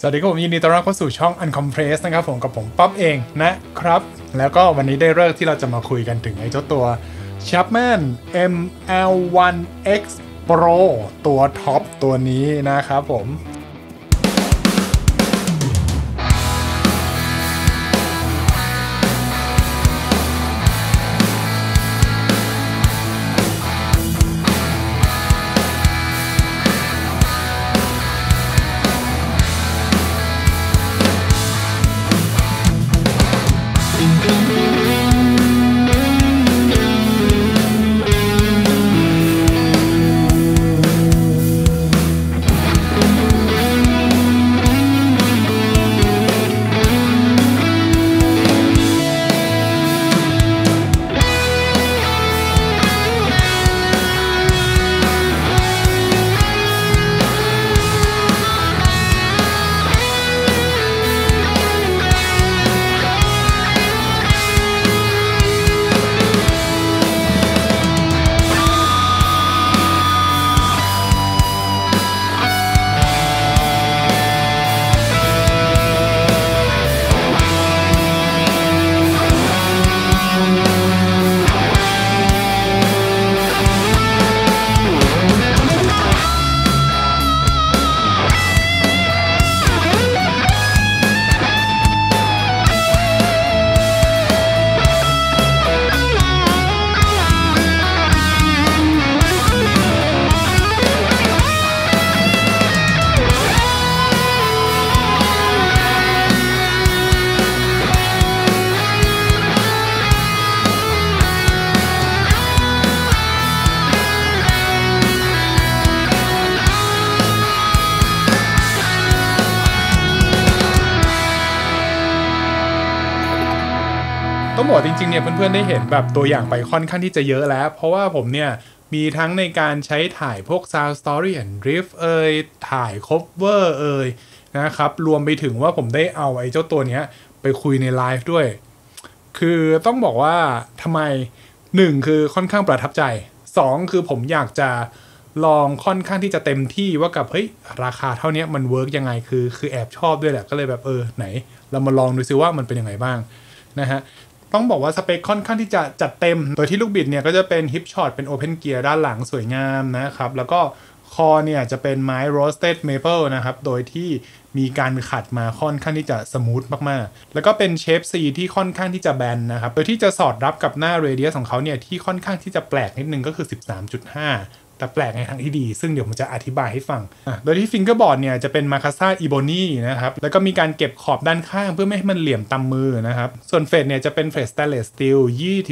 สวัสดีครับผมยินดีต้อนรับเข้าสู่ช่อง Uncompressed นะครับผมกับผมป๊อบเองนะครับแล้วก็วันนี้ได้เลิกที่เราจะมาคุยกันถึงไอ้เจ้าตัว Chapman ML1X Pro ตัวท็อปตัวนี้นะครับผมต้องบอกจริงๆเนี่ยเพื่อนๆได้เห็นแบบตัวอย่างไปค่อนข้างที่จะเยอะแล้วเพราะว่าผมเนี่ยมีทั้งในการใช้ถ่ายพวก Sound Story and Drift ถ่าย Cover นะครับรวมไปถึงว่าผมได้เอาไอ้เจ้าตัวเนี้ยไปคุยในไลฟ์ด้วยคือต้องบอกว่าทำไม1คือค่อนข้างประทับใจ2คือผมอยากจะลองค่อนข้างที่จะเต็มที่ว่ากับเฮ้ยราคาเท่านี้มันเวิร์กยังไงคือแอบชอบด้วยแหละก็เลยแบบไหนเรามาลองดูซิว่ามันเป็นยังไงบ้างนะฮะต้องบอกว่าสเปคค่อนข้างที่จะจัดเต็มโดยที่ลูกบิดเนี่ยก็จะเป็นฮิปช็อตเป็นโอเพนเกียร์ด้านหลังสวยงามนะครับแล้วก็คอเนี่ยจะเป็นไม้โรสเต็ดเมเปิลนะครับโดยที่มีการขัดมาค่อนข้างที่จะสมูทมากๆแล้วก็เป็นเชฟซีที่ค่อนข้างที่จะแบนนะครับโดยที่จะสอดรับกับหน้าเรเดียสของเขาเนี่ยที่ค่อนข้างที่จะแปลกนิดนึงก็คือ 13.5 แต่แปลกในทางที่ดีซึ่งเดี๋ยวผมจะอธิบายให้ฟังโดยที่ฟิงเกอร์บอร์ดเนี่ยจะเป็นมาคาซ่าอีโบนี่นะครับแล้วก็มีการเก็บขอบด้านข้างเพื่อไม่ให้มันเหลี่ยมตามมือนะครับส่วนเฟสเนี่ยจะเป็นเฟสสแตนเลสสตีล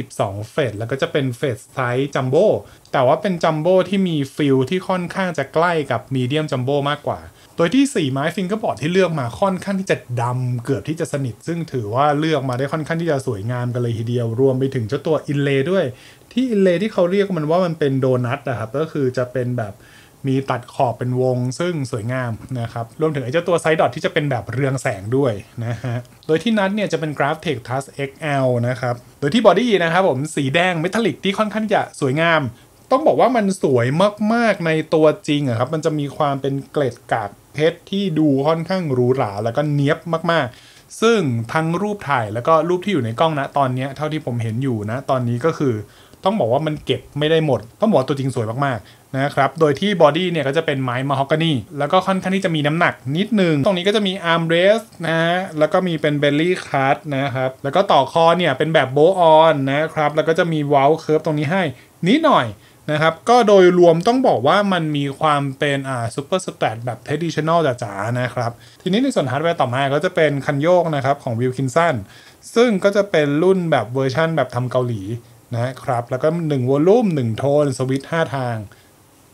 22เฟสแล้วก็จะเป็นเฟสไซส์จัมโบ้แต่ว่าเป็นจัมโบ้ที่มีฟิลที่ค่อนข้างจะใกล้กับมีเดียมจัมโบ้มากกว่าโดยที่4ไม้ฟิงเกอร์บอร์ดที่เลือกมาค่อนข้างที่จะดำเกือบที่จะสนิทซึ่งถือว่าเลือกมาได้ค่อนข้างที่จะสวยงามกันเลยทีเดียวรวมไปถึงเจ้าตัวอินเลย์ด้วยที่อินเลย์ที่เขาเรียกมันว่ามันเป็นโดนัทนะครับก็คือจะเป็นแบบมีตัดขอบเป็นวงซึ่งสวยงามนะครับรวมถึงไอ้เจ้าตัวไซด์ดอทที่จะเป็นแบบเรืองแสงด้วยนะฮะโดยที่นัดเนี่ยจะเป็น Graph Tech Task XL นะครับโดยที่บอดี้นะครับผมสีแดงเมทัลลิกที่ค่อนข้างจะสวยงามต้องบอกว่ามันสวยมากๆในตัวจริงอะครับมันจะมีความเป็นเกล็ดกากเพชรที่ดูค่อนข้างหรูหราแล้วก็เนี๊ยบมากๆซึ่งทั้งรูปถ่ายแล้วก็รูปที่อยู่ในกล้องนะตอนนี้เท่าที่ผมเห็นอยู่นะตอนนี้ก็คือต้องบอกว่ามันเก็บไม่ได้หมดต้องบอกตัวจริงสวยมากๆนะครับโดยที่บอดี้เนี่ยก็จะเป็นไม้มะฮอกกานีแล้วก็ค่อนข้างที่จะมีน้ำหนักนิดนึงตรงนี้ก็จะมีอาร์มเรสนะแล้วก็มีเป็นเบลลี่คัทนะครับแล้วก็ต่อคอเนี่ยเป็นแบบโบออนนะครับแล้วก็จะมีเว้าเคิร์ฟตรงนี้ให้นิดหน่อยนะครับก็โดยรวมต้องบอกว่ามันมีความเป็นซูเปอร์สแตทแบบเทดิชันแนลจ๋าๆนะครับทีนี้ในส่วนฮาร์ดแวร์ต่อมาก็จะเป็นคันโยกนะครับของวิลคินสันซึ่งก็จะเป็นรุ่นแบบเวอร์ชันแบบทำเกาหลีนะครับแล้วก็1วอลลุ่ม1โทนสวิตช์5ทาง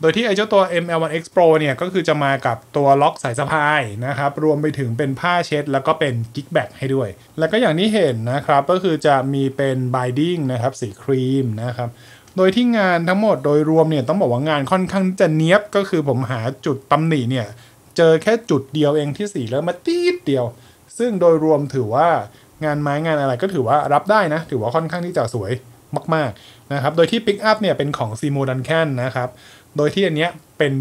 โดยที่ไอ้เจ้าตัว ML1X Pro เนี่ยก็คือจะมากับตัวล็อกสายสะพายนะครับรวมไปถึงเป็นผ้าเช็ดแล้วก็เป็นกิ๊กแบ็กให้ด้วยแล้วก็อย่างที่เห็นนะครับก็คือจะมีเป็นบายดิ้งนะครับสีครีมนะครับโดยที่งานทั้งหมดโดยรวมเนี่ยต้องบอกว่างานค่อนข้างจะเนี๊ยบก็คือผมหาจุดตำหนิเนี่ยเจอแค่จุดเดียวเองที่สีแล้วมาตี๊ดเดียวซึ่งโดยรวมถือว่างานไม้งานอะไรก็ถือว่ารับได้นะถือว่าค่อนข้างที่จะสวยมากๆนะครับโดยที่ Pick Up เนี่ยเป็นของซีมูดันแคนนะครับโดยที่อันเนี้ยเป็น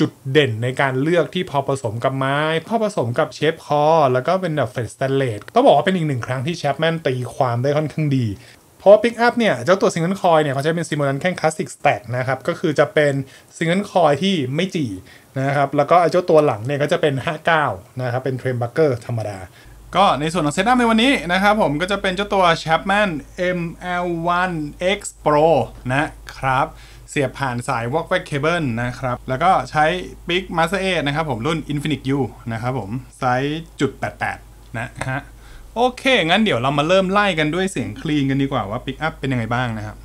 จุดเด่นในการเลือกที่พอผสมกับไม้พอผสมกับเชฟคอแล้วก็เป็นแบบเฟสสแตนเลสต้องบอกว่าเป็นอีกหนึ่งครั้งที่ Chapman ตีความได้ค่อนข้างดีเพราะว่า Pick Up เนี่ยเจ้าตัวซิงเกิลคอยเนี่ยเขาใช้เป็นซิมูลันแค่คลาสสิกสแต็กนะครับก็คือจะเป็นซิงเกิลคอยที่ไม่จี่นะครับแล้วก็เจ้าตัวหลังเนี่ยก็จะเป็น59นะครับเป็นเทรมบัคเกอร์ธรรมดาก็ในส่วนของเซตอัพในวันนี้นะครับผมก็จะเป็นเจ้าตัว Chapman ML1X Pro นะครับเสียบผ่านสาย Walkback Cable นะครับแล้วก็ใช้ Pick Master 8 นะครับผมรุ่น Infinity U นะครับผมไซส์.88 นะฮะโอเคงั้นเดี๋ยวเรามาเริ่มไล่กันด้วยเสียงคลีนกันดีกว่าว่า Pick Up เป็นยังไงบ้างนะครับ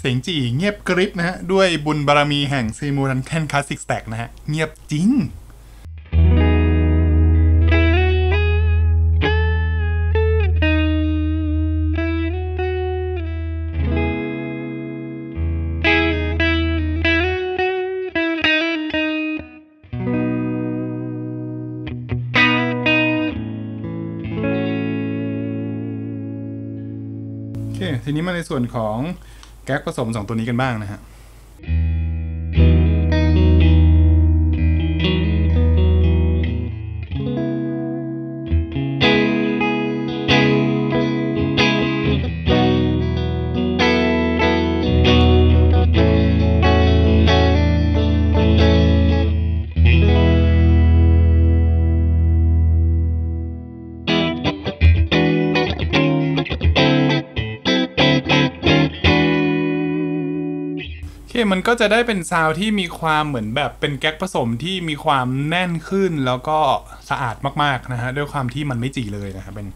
เสียงจี่เงียบกริบนะฮะด้วยบุญบารมีแห่งซีมูลันแคนคลาสสิกสแต็กนะฮะเงียบจริงโอเคทีนี้มาในส่วนของแก๊กผสม2ตัวนี้กันบ้างนะฮะมันก็จะได้เป็นซาวด์ที่มีความเหมือนแบบเป็นแก๊กผสมที่มีความแน่นขึ้นแล้วก็สะอาดมากๆนะฮะด้วยความที่มันไม่จี่เลยนะครับเป็น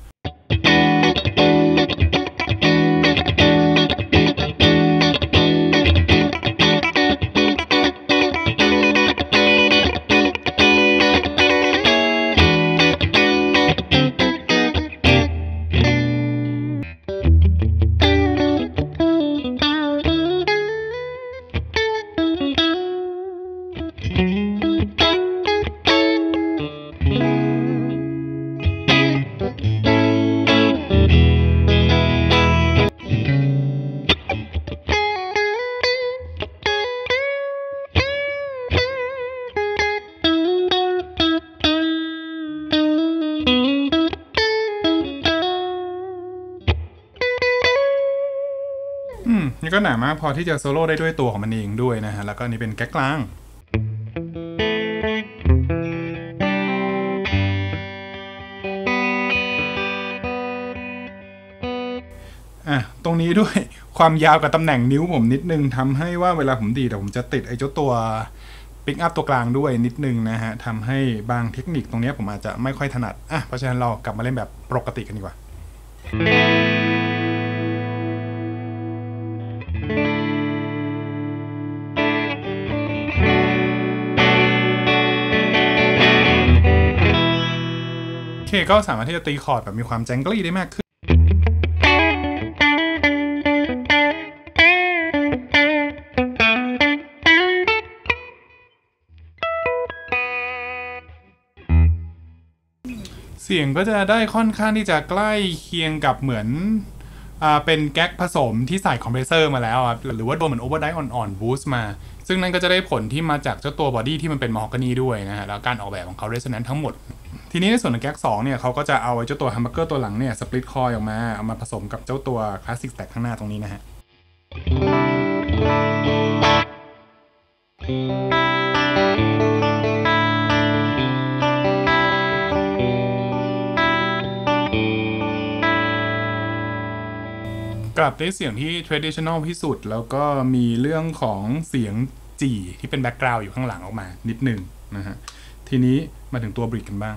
นี่ก็หนามากพอที่จะโซโล่ได้ด้วยตัวของมันเองด้วยนะฮะแล้วก็นี่เป็นแก๊กกลางตรงนี้ด้วยความยาวกับตำแหน่งนิ้วผมนิดนึงทำให้ว่าเวลาผมดีแต่ผมจะติดไอ้เจ้าตัว Pick Up ตัวกลางด้วยนิดนึงนะฮะทำให้บางเทคนิคตรงนี้ผมอาจจะไม่ค่อยถนัดเพราะฉะนั้นเรากลับมาเล่นแบบปกติกันดีกว่าก็สามารถที่จะตีคอร์ดแบบมีความแจงกลี่ได้มากขึ้นเสียงก็จะได้ค่อนข้างที่จะใกล้เคียงกับเหมือนเป็นแก๊กผสมที่ใส่คอมเพรสเซอร์มาแล้วครับหรือว่าโดนเหมือนโอเวอร์ไดร์อ่อนๆบูสต์มาซึ่งนั่นก็จะได้ผลที่มาจากเจ้าตัวบอดี้ที่มันเป็นมอฮอกานีด้วยนะฮะแล้วการออกแบบของเขาเรสโซแนนซ์ทั้งหมดทีนี้ในส่วนของแก๊ก2เนี่ยเขาก็จะเอาเจ้าตัวฮัมเบอร์เกอร์ตัวหลังเนี่ยสปลิตคอยออกมาเอามาผสมกับเจ้าตัวคลาสสิกสแต็กข้างหน้าตรงนี้นะฮะกลับได้เสียงที่ traditional ที่สุดแล้วก็มีเรื่องของเสียงจี่ที่เป็นแบ็กกราวด์อยู่ข้างหลังออกมานิดหนึ่งนะฮะทีนี้มาถึงตัวบริดจ์กันบ้าง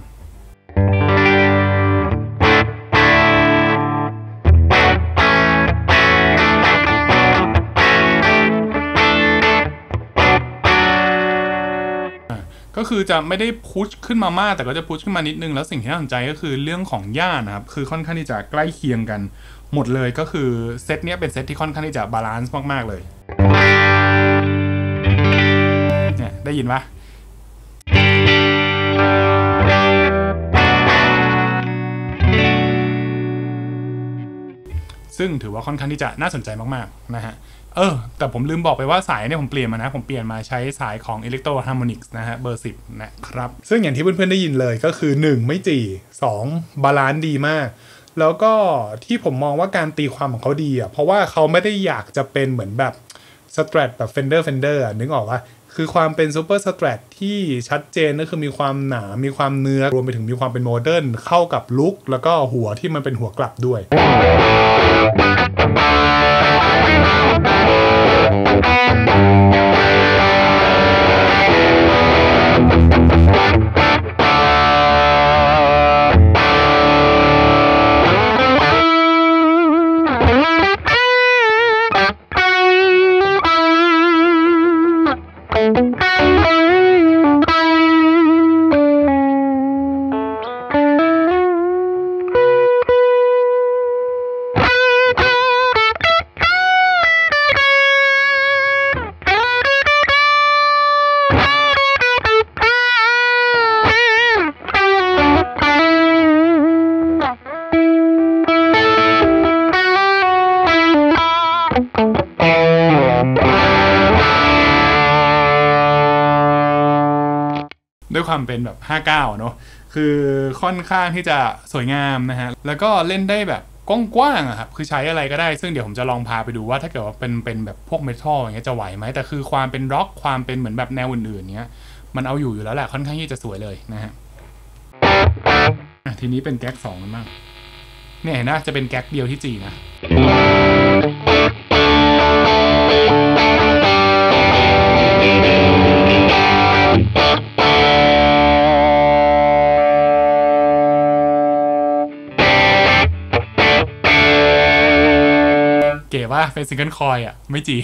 ก็ คือจะไม่ได้พุชขึ้นมามากแต่ก็จะพุชขึ้นมานิดนึงแล้วสิ่งที่น่าสนใจก็คือเรื่องของย่านะครับคือค่อนข้างที่จะใกล้เคียงกันหมดเลยก็คือเซตนี้เป็นเซตที่ค่อนข้างที่จะบาลานซ์มากๆเลยเนี่ยได้ยินปะซึ่งถือว่าค่อนข้างที่จะน่าสนใจมากๆนะฮะแต่ผมลืมบอกไปว่าสายเนี่ยผมเปลี่ยนมานะผมเปลี่ยนมาใช้สายของ Electro Harmonix นะฮะเบอร์ 10 นะครับซึ่งอย่างที่เพื่อนๆได้ยินเลยก็คือ1ไม่จี่2บาลานซ์ดีมากแล้วก็ที่ผมมองว่าการตีความของเขาดีอ่ะเพราะว่าเขาไม่ได้อยากจะเป็นเหมือนแบบ Strat แบบ Fender อ่ะนึกออกว่าคือความเป็น Super Strat ที่ชัดเจนก็คือมีความหนามีความเนื้อรวมไปถึงมีความเป็นโมเดิร์นเข้ากับลุคแล้วก็หัวที่มันเป็นหัวกลับด้วยด้วยความเป็นแบบ59เนอะคือค่อนข้างที่จะสวยงามนะฮะแล้วก็เล่นได้แบบกว้างๆครับคือใช้อะไรก็ได้ซึ่งเดี๋ยวผมจะลองพาไปดูว่าถ้าเกิดว่าเป็นแบบพวกเมทัลอย่างเงี้ยจะไหวไหมแต่คือความเป็นร็อกความเป็นเหมือนแบบแนวอื่นๆเนี้ยมันเอาอยู่แล้วแหละค่อนข้างที่จะสวยเลยนะฮะทีนี้เป็นแก๊ก2กันบ้างเนี่ยเห็นนะจะเป็นแก๊กเดียวที่จีนะเก๋ว่าเป็นซิงเกิลคอยอ่ะไม่จี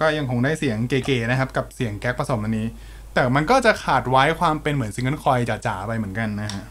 ก็ยังคงได้เสียงเก๋ๆนะครับกับเสียงแก๊กผสมอันนี้แต่มันก็จะขาดไว้ความเป็นเหมือนซิงเกิลคอยจ๋าๆไปเหมือนกันนะฮะ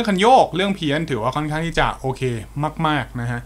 เรื่องคันโยกเรื่องเพี้ยนถือว่าค่อนข้างที่จะโอเคมากๆนะฮะ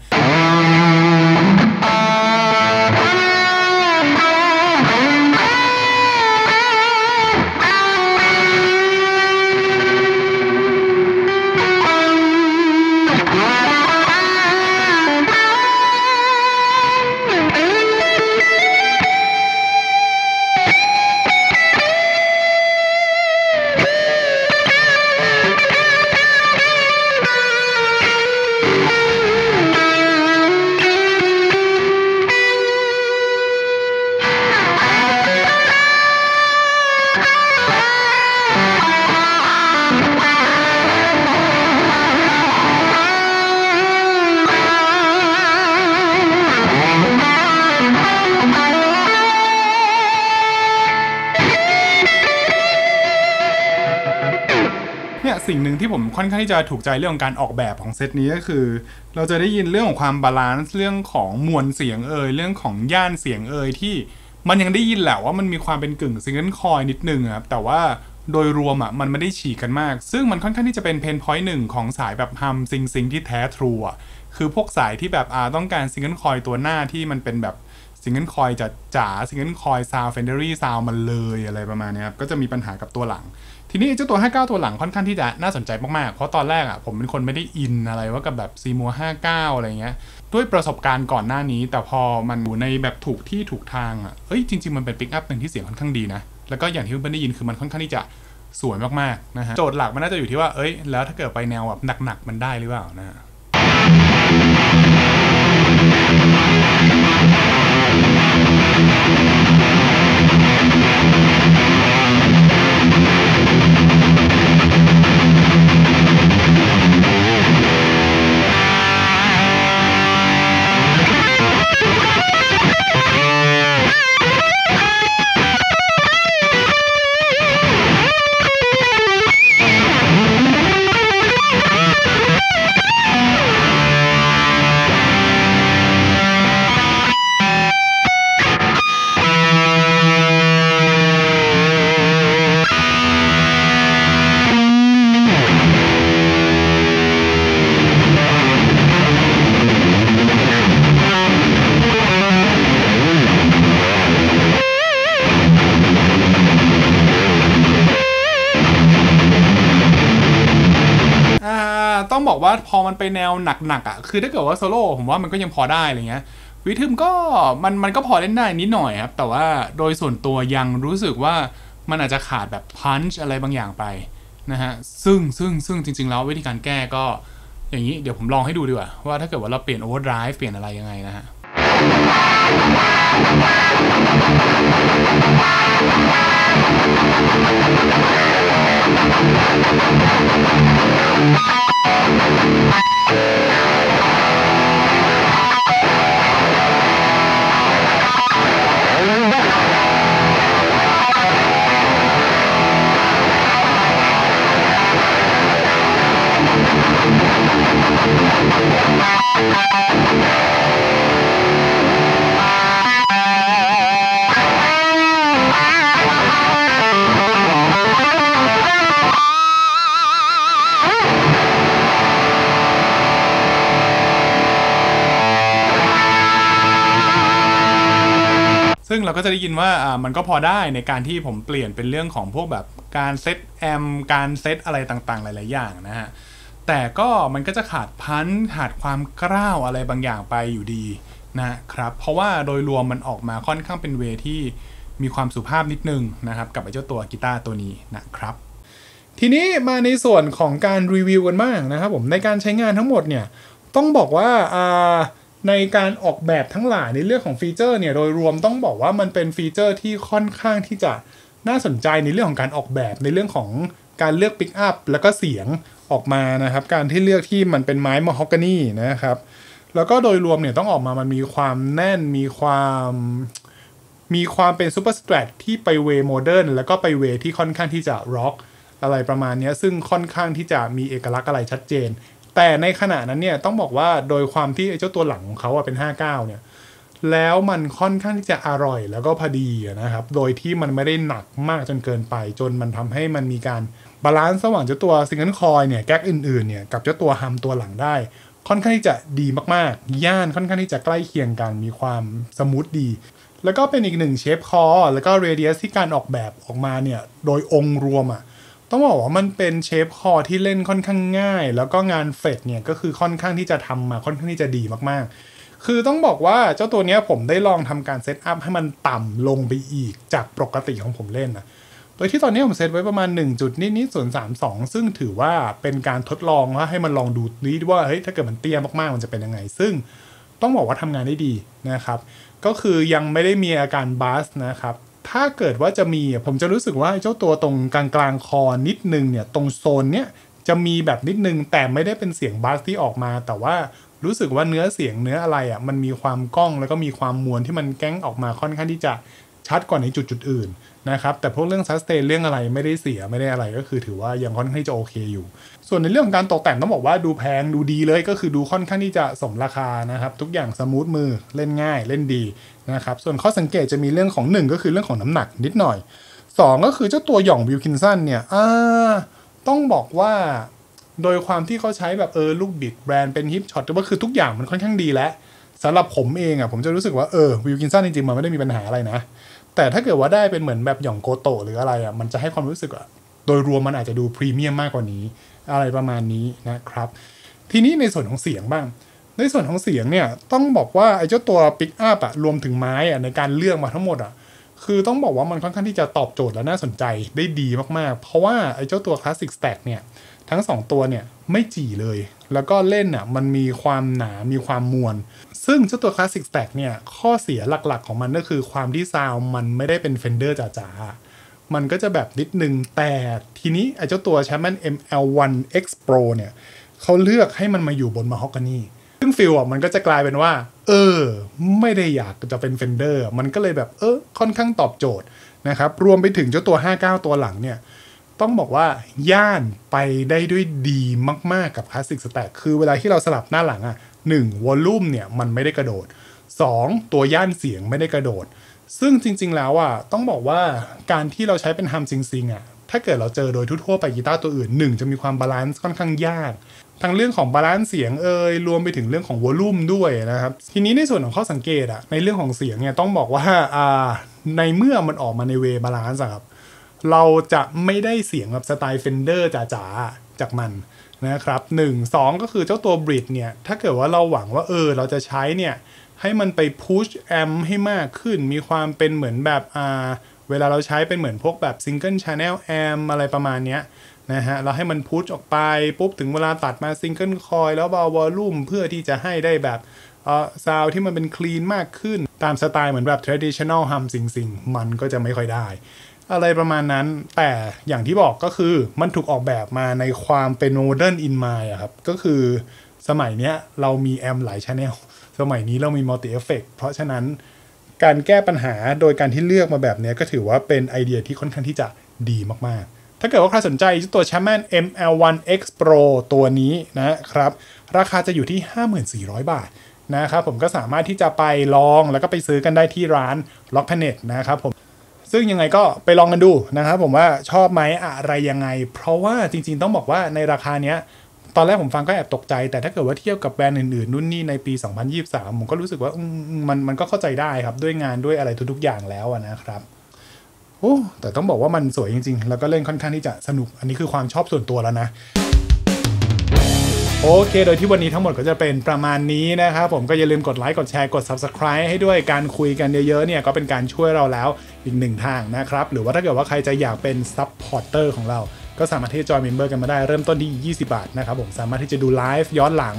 สิ่งหนึ่งที่ผมค่อนข้างที่จะถูกใจเรื่องของการออกแบบของเซตนี้ก็คือเราจะได้ยินเรื่องของความบาลานซ์เรื่องของมวลเสียงเรื่องของย่านเสียงที่มันยังได้ยินแหละว่ามันมีความเป็นกึ่งซิงเกิลคอยนิดนึงครับแต่ว่า โดยรวมอ่ะมันไม่ได้ฉีกกันมากซึ่งมันค่อนข้างที่จะเป็นเพนพอยต์หนึ่งของสายแบบฮัมซิงที่แท้ทรูอ่ะคือพวกสายที่แบบต้องการซิงเกิลคอยตัวหน้าที่มันเป็นแบบซิงเกิลคอยจ๋าซิงเกิลคอยซาวเฟนเดอรี่ซาวมันเลยอะไรประมาณนี้ครับก็จะมีปัญหากับตัวหลังทีนี้เจ้าตัว59ตัวหลังค่อนข้างที่จะน่าสนใจมากๆเพราะตอนแรกอ่ะผมเป็นคนไม่ได้อินอะไรว่ากับแบบซีมัว59อะไรเงี้ยด้วยประสบการณ์ก่อนหน้านี้แต่พอมันอยู่ในแบบถูกที่ถูกทางอ่ะเอ้ยจริงๆมันเป็นปิกอัพหนึ่งที่เสียงค่อนข้างดีนะแล้วก็อย่างที่เพื่อนได้ยินคือมันค่อนข้างที่จะสวยมากๆนะฮะโจทย์หลักมันน่าจะอยู่ที่ว่าเอ้ยแล้วถ้าเกิดไปแนวแบบหนักๆมันได้หรือเปล่านะฮะต้องบอกว่าพอมันไปแนวหนักๆอ่ะคือถ้าเกิดว่าโซโล่ผมว่ามันก็ยังพอได้อะไรเงี้ยวิทึมก็มันก็พอเล่นได้นิดหน่อยครับแต่ว่าโดยส่วนตัวยังรู้สึกว่ามันอาจจะขาดแบบพันช์อะไรบางอย่างไปนะฮะซึ่งจริงๆแล้ววิธีการแก้ก็อย่างนี้เดี๋ยวผมลองให้ดูดีกว่าว่าถ้าเกิดว่าเราเปลี่ยนโอเวอร์ไดรฟ์เปลี่ยนอะไรยังไงนะฮะซึ่งเราก็จะได้ยินว่ามันก็พอได้ในการที่ผมเปลี่ยนเป็นเรื่องของพวกแบบการเซตแอมการเซตอะไรต่างๆหลายๆอย่างนะฮะแต่ก็มันก็จะขาดพันธ์ขาดความกล้าวอะไรบางอย่างไปอยู่ดีนะครับเพราะว่าโดยรวมมันออกมาค่อนข้างเป็นเวที่มีความสุภาพนิดนึงนะครับกับไอ้เจ้าตัวกีตาร์ตัวนี้นะครับทีนี้มาในส่วนของการรีวิวกันบ้างนะครับผมในการใช้งานทั้งหมดเนี่ยต้องบอกว่าในการออกแบบทั้งหลายในเรื่องของฟีเจอร์เนี่ยโดยรวมต้องบอกว่ามันเป็นฟีเจอร์ที่ค่อนข้างที่จะน่าสนใจในเรื่องของการออกแบบในเรื่องของการเลือกปิกอัพแล้วก็เสียงออกมานะครับการที่เลือกที่มันเป็นไม้มอฮอกกานีนะครับแล้วก็โดยรวมเนี่ยต้องออกมามันมีความแน่นมีความเป็นซูเปอร์สแตรทที่ไปเวโมเดิร์นแล้วก็ไปเวที่ค่อนข้างที่จะร็อกอะไรประมาณนี้ซึ่งค่อนข้างที่จะมีเอกลักษณ์อะไรชัดเจนแต่ในขณะนั้นเนี่ยต้องบอกว่าโดยความที่เจ้าตัวหลังของเขาเป็น59เนี่ยแล้วมันค่อนข้างที่จะอร่อยแล้วก็พอดีนะครับโดยที่มันไม่ได้หนักมากจนเกินไปจนมันทำให้มันมีการบาลานซ์ระหว่างเจ้าตัวซิงเกิลคอยเนี่ยแก๊กอื่นๆเนี่ยกับเจ้าตัวฮัมตัวหลังได้ค่อนข้างที่จะดีมากๆย่านค่อนข้างที่จะใกล้เคียงกันมีความสมูทดีแล้วก็เป็นอีกหนึ่งเชฟคอแล้วก็เรเดียสที่การออกแบบออกมาเนี่ยโดยองค์รวมอ่ะต้องบอกว่ามันเป็นเชฟคอที่เล่นค่อนข้างง่ายแล้วก็งานเฟดเนี่ยก็คือค่อนข้างที่จะทำมาค่อนข้างที่จะดีมากๆคือต้องบอกว่าเจ้าตัวนี้ผมได้ลองทำการเซตอัพให้มันต่ำลงไปอีกจากปกติของผมเล่นนะโดยที่ตอนนี้ผมเซตไว้ประมาณ1จุดนิดๆ 0.32 ซึ่งถือว่าเป็นการทดลองว่าให้มันลองดูนี้ว่าเฮ้ยถ้าเกิดมันเตี้ยมากๆมันจะเป็นยังไงซึ่งต้องบอกว่าทำงานได้ดีนะครับก็คือยังไม่ได้มีอาการบัสนะครับถ้าเกิดว่าจะมีผมจะรู้สึกว่าเจ้าตัวตรงกลางๆคอนิดนึงเนี่ยตรงโซนเนี้ยจะมีแบบนิดนึงแต่ไม่ได้เป็นเสียงบัสที่ออกมาแต่ว่ารู้สึกว่าเนื้อเสียงเนื้ออะไรอ่ะมันมีความก้องแล้วก็มีความมวลที่มันแก๊งออกมาค่อนข้างที่จะชัดกว่าในจุดอื่นนะครับแต่พวกเรื่องซัสเตนเรื่องอะไรไม่ได้เสียไม่ได้อะไรก็คือถือว่ายังค่อนข้างที่จะโอเคอยู่ส่วนในเรื่องของการตกแต่งต้องบอกว่าดูแพงดูดีเลยก็คือดูค่อนข้างที่จะสมราคานะครับทุกอย่างสมูทมือเล่นง่ายเล่นดีนะครับส่วนข้อสังเกตจะมีเรื่องของ1ก็คือเรื่องของน้ำหนักนิดหน่อย 2ก็คือเจ้าตัวหย่องวิลคินสันเนี่ยต้องบอกว่าโดยความที่เขาใช้แบบลูกบิดแบรนด์เป็นฮิปช็อตก็คือทุกอย่างมันค่อนข้างดีแล้วสำหรับผมเองอ่ะผมจะรู้สึกว่าวิลคินสันจริงๆมันไม่ได้มีปัญหาอะไรนะแต่ถ้าเกิดว่าได้เป็นเหมือนแบบหย่องโกโตะหรืออะไรอ่ะมันจะให้ความรู้สึกอ่ะโดยรวมมันอาจจะดูพรีเมียมมากกว่านี้อะไรประมาณนี้นะครับทีนี้ในส่วนของเสียงบ้างในส่วนของเสียงเนี่ยต้องบอกว่าไอ้เจ้าตัวปิกอัพอะรวมถึงไม้อะในการเลือกมาทั้งหมดอะคือต้องบอกว่ามันค่อนข้างที่จะตอบโจทย์และน่าสนใจได้ดีมากๆเพราะว่าไอ้เจ้าตัวคลาสสิกสแต็กเนี่ยทั้ง2ตัวเนี่ยไม่จี่เลยแล้วก็เล่นอะมันมีความหนามีความมวลซึ่งเจ้าตัวคลาสสิกสแต็กเนี่ยข้อเสียหลักๆของมันก็คือความที่ซาวมันไม่ได้เป็นเฟนเดอร์จ๋าๆมันก็จะแบบนิดนึงแต่ทีนี้ไอ้เจ้าตัว Chapman ML1X Pro เนี่ยเขาเลือกให้มันมาอยู่บนมาฮอกกานีซึ่งฟิลอ่ะมันก็จะกลายเป็นว่าไม่ได้อยากจะเป็นเฟนเดอร์มันก็เลยแบบค่อนข้างตอบโจทย์นะครับรวมไปถึงเจ้าตัว59ตัวหลังเนี่ยต้องบอกว่าย่านไปได้ด้วยดีมากๆกับคลาสสิกสแต็กคือเวลาที่เราสลับหน้าหลังอ่ะ1วอลลุ่มเนี่ยมันไม่ได้กระโดด2ตัวย่านเสียงไม่ได้กระโดดซึ่งจริงๆแล้วอ่ะต้องบอกว่าการที่เราใช้เป็นฮัมซิงๆอ่ะถ้าเกิดเราเจอโดยทั่วไปกีตาร์ตัวอื่น1จะมีความบาลานซ์ค่อนข้างยากทั้งเรื่องของบาลานซ์เสียงรวมไปถึงเรื่องของวอลลุ่มด้วยนะครับทีนี้ในส่วนของข้อสังเกตอะในเรื่องของเสียงเนี่ยต้องบอกว่าในเมื่อมันออกมาในเวบาลานซ์ครับเราจะไม่ได้เสียงแบบสไตล์เฟนเดอร์จ๋าๆจากมันนะครับ1 2ก็คือเจ้าตัวบริดเนี่ยถ้าเกิดว่าเราหวังว่าเราจะใช้เนี่ยให้มันไปพุชแอมให้มากขึ้นมีความเป็นเหมือนแบบเวลาเราใช้เป็นเหมือนพวกแบบซิงเกิลชาแนลแอมอะไรประมาณเนี้ยนะฮะเราให้มันพุชออกไปปุ๊บถึงเวลาตัดมาซิงเกิลคอยแล้วเบาวอลลุ่มเพื่อที่จะให้ได้แบบซาวที่มันเป็นคลีนมากขึ้นตามสไตล์เหมือนแบบ traditional hum สิ่งๆมันก็จะไม่ค่อยได้อะไรประมาณนั้นแต่อย่างที่บอกก็คือมันถูกออกแบบมาในความเป็น modern in mind อะครับก็คือสมัยเนี้ยเรามีแอมหลาย channel สมัยนี้เรามี multi effect เพราะฉะนั้นการแก้ปัญหาโดยการที่เลือกมาแบบนี้ก็ถือว่าเป็นไอเดียที่ค่อนข้างที่จะดีมากๆถ้าเกิดว่าใครสนใจตัว Chapman ML1X Pro ตัวนี้นะครับราคาจะอยู่ที่ 54,000 บาทนะครับผมก็สามารถที่จะไปลองแล้วก็ไปซื้อกันได้ที่ร้าน Rock Planet นะครับผมซึ่งยังไงก็ไปลองกันดูนะครับผมว่าชอบไหมอะไรยังไงเพราะว่าจริงๆต้องบอกว่าในราคาเนี้ยตอนแรกผมฟังก็แอบตกใจแต่ถ้าเกิดว่าเทียบกับแบรนด์อื่นๆนู่นนี่ในปี 2023 ผมก็รู้สึกว่ามันก็เข้าใจได้ครับด้วยงานด้วยอะไรทุกๆอย่างแล้วนะครับแต่ต้องบอกว่ามันสวยจริงๆแล้วก็เล่นค่อนข้างที่จะสนุกอันนี้คือความชอบส่วนตัวแล้วนะโอเคโดยที่วันนี้ทั้งหมดก็จะเป็นประมาณนี้นะครับผมก็อย่าลืมกดไลค์กดแชร์กด Subscribe ให้ด้วยการคุยกันเยอะๆเนี่ยก็เป็นการช่วยเราแล้วอีกหนึ่งทางนะครับหรือว่าถ้าเกิดว่าใครจะอยากเป็น Supporter ของเราก็สามารถที่จะจอยเมมเบอร์กันมาได้เริ่มต้นที่20 บาทนะครับผมสามารถที่จะดูไลฟ์ย้อนหลัง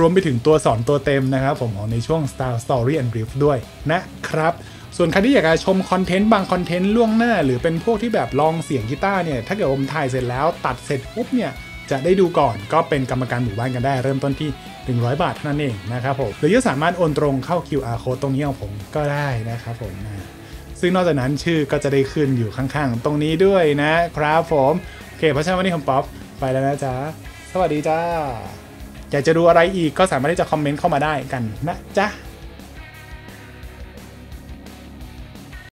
รวมไปถึงตัวสอนตัวเต็มนะครับผมของในช่วง Style Story and Brief ด้วยนะครับส่วนใครที่อยากจะชมคอนเทนต์บางคอนเทนต์ล่วงหน้าหรือเป็นพวกที่แบบลองเสียงกีตาร์เนี่ยถ้าเกิดผมถ่ายเสร็จแล้วตัดเสร็จปุ๊บเนี่ยจะได้ดูก่อนก็เป็นกรรมการหมู่บ้านกันได้เริ่มต้นที่100 บาทเท่านั้นเองนะครับผมหรือจะสามารถโอนตรงเข้า QR Code ตรงนี้ของผมก็ได้นะครับผมซึ่งนอกจากนั้นชื่อก็จะได้ขึ้นอยู่ข้างๆตรงนี้ด้วยนะครับผมโอเคเพราะฉะนั้นวันนี้ผมป๊อปไปแล้วนะจ๊ะสวัสดีจ้าอยากจะดูอะไรอีกก็สามารถที่จะคอมเมนต์เข้ามาได้กันนะจ๊ะ